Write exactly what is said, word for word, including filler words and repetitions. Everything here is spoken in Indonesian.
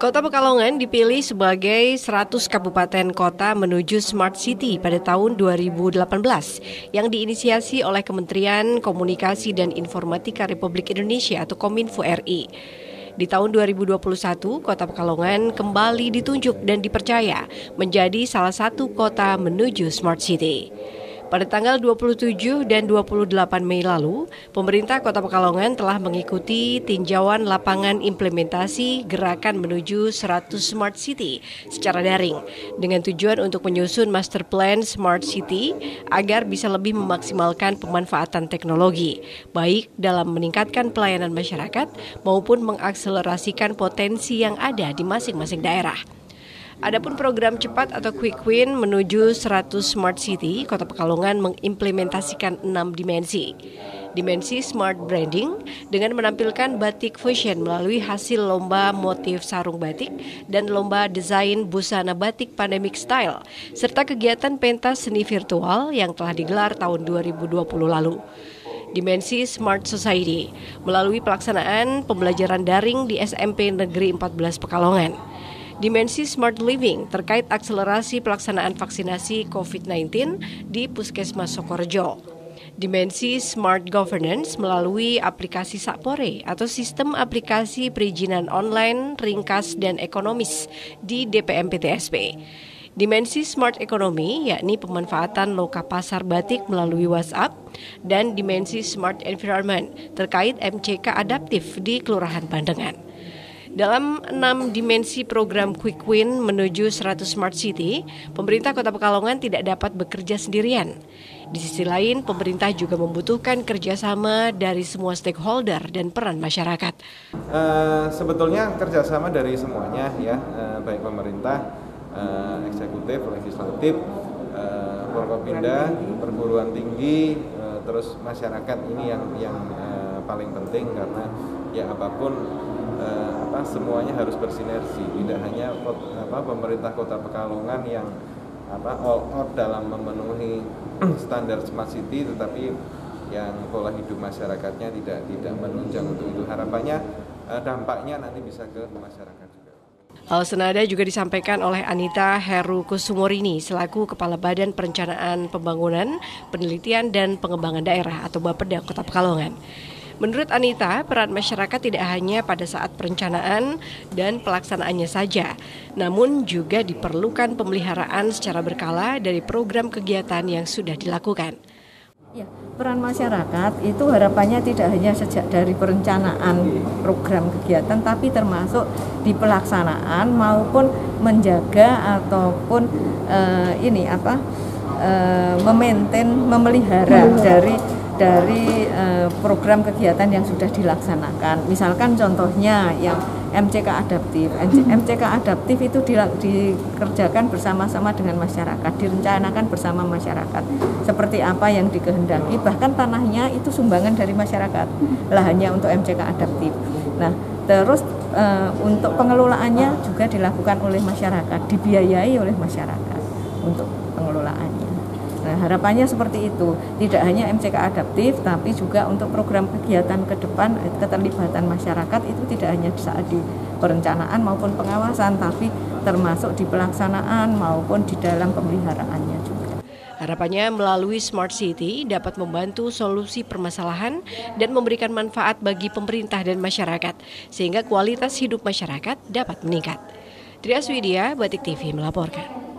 Kota Pekalongan dipilih sebagai seratus kabupaten kota menuju Smart City pada tahun dua ribu delapan belas yang diinisiasi oleh Kementerian Komunikasi dan Informatika Republik Indonesia atau Kominfo R I. Di tahun dua ribu dua puluh satu, Kota Pekalongan kembali ditunjuk dan dipercaya menjadi salah satu kota menuju Smart City. Pada tanggal dua puluh tujuh dan dua puluh delapan Mei lalu, pemerintah Kota Pekalongan telah mengikuti tinjauan lapangan implementasi gerakan menuju seratus Smart City secara daring dengan tujuan untuk menyusun master plan Smart City agar bisa lebih memaksimalkan pemanfaatan teknologi, baik dalam meningkatkan pelayanan masyarakat maupun mengakselerasikan potensi yang ada di masing-masing daerah. Adapun program cepat atau Quick Win menuju seratus Smart City, Kota Pekalongan mengimplementasikan enam dimensi. Dimensi Smart Branding dengan menampilkan batik fusion melalui hasil lomba motif sarung batik dan lomba desain busana batik pandemic style, serta kegiatan pentas seni virtual yang telah digelar tahun dua ribu dua puluh lalu. Dimensi Smart Society melalui pelaksanaan pembelajaran daring di S M P Negeri empat belas Pekalongan. Dimensi Smart Living terkait akselerasi pelaksanaan vaksinasi covid sembilan belas di Puskesmas Sokorjo. Dimensi Smart Governance melalui aplikasi Sakpore atau sistem aplikasi perizinan online, ringkas, dan ekonomis di D P M P T S P. Dimensi Smart Economy yakni pemanfaatan loka pasar batik melalui WhatsApp dan dimensi Smart Environment terkait M C K adaptif di Kelurahan Bandengan. Dalam enam dimensi program Quick Win menuju seratus Smart City, pemerintah Kota Pekalongan tidak dapat bekerja sendirian. Di sisi lain, pemerintah juga membutuhkan kerjasama dari semua stakeholder dan peran masyarakat. Uh, sebetulnya kerjasama dari semuanya, ya, uh, baik pemerintah, uh, eksekutif, legislatif, uh, Forkopimda, perguruan tinggi, uh, terus masyarakat ini yang yang uh, paling penting karena ya apapun. Eh, apa, semuanya harus bersinergi, tidak hanya apa, pemerintah Kota Pekalongan yang apa, all out dalam memenuhi standar Smart City, tetapi yang pola hidup masyarakatnya tidak tidak menunjang untuk itu. Harapannya eh, dampaknya nanti bisa ke masyarakat juga. Hal senada juga disampaikan oleh Anita Heru Kusumurini selaku Kepala Badan Perencanaan Pembangunan Penelitian dan Pengembangan Daerah atau Bapeda Kota Pekalongan. Menurut Anita, peran masyarakat tidak hanya pada saat perencanaan dan pelaksanaannya saja, namun juga diperlukan pemeliharaan secara berkala dari program kegiatan yang sudah dilakukan. Ya, peran masyarakat itu harapannya tidak hanya sejak dari perencanaan program kegiatan, tapi termasuk di pelaksanaan maupun menjaga ataupun eh, ini apa eh, memaintain, memelihara dari. dari eh, program kegiatan yang sudah dilaksanakan. Misalkan contohnya yang M C K adaptif. M C K adaptif itu dikerjakan bersama-sama dengan masyarakat, direncanakan bersama masyarakat. Seperti apa yang dikehendaki, bahkan tanahnya itu sumbangan dari masyarakat. Lahannya untuk M C K adaptif. Nah, terus eh, untuk pengelolaannya juga dilakukan oleh masyarakat, dibiayai oleh masyarakat untuk pengelolaannya. Nah, harapannya seperti itu, tidak hanya M C K adaptif, tapi juga untuk program kegiatan ke depan, keterlibatan masyarakat itu tidak hanya saat di perencanaan maupun pengawasan, tapi termasuk di pelaksanaan maupun di dalam pemeliharaannya juga. Harapannya melalui Smart City dapat membantu solusi permasalahan dan memberikan manfaat bagi pemerintah dan masyarakat, sehingga kualitas hidup masyarakat dapat meningkat. Trias Widia, Batik T V melaporkan.